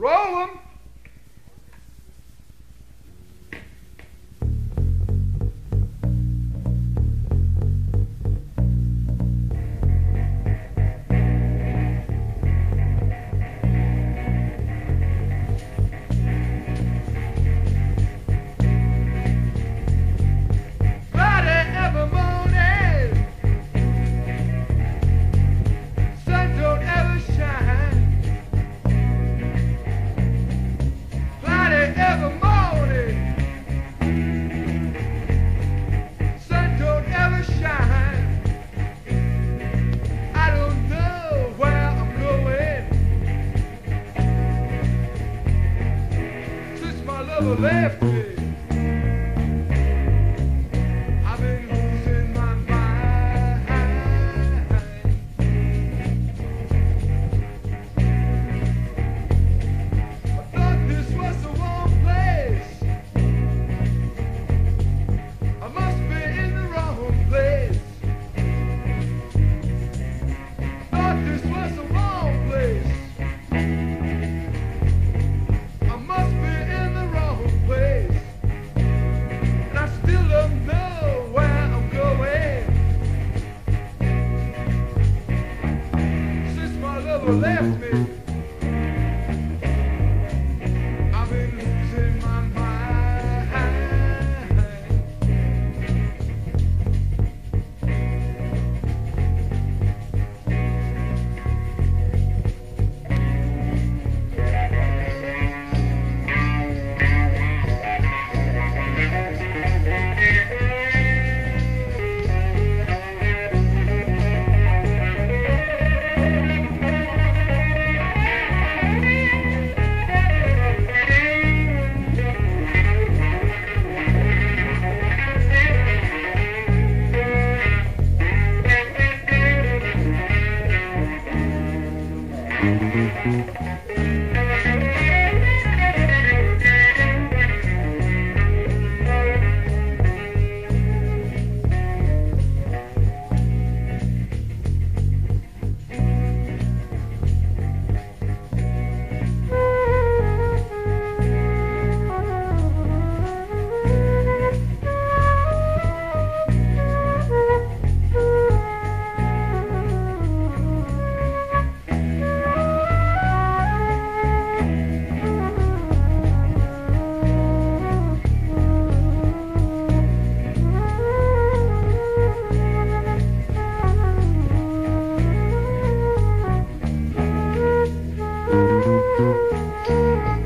Roll them. Left me. I've been losing my mind. I thought this was the wrong place. I must be in the wrong place. I thought this was the wrong place. Left me. I've been losing my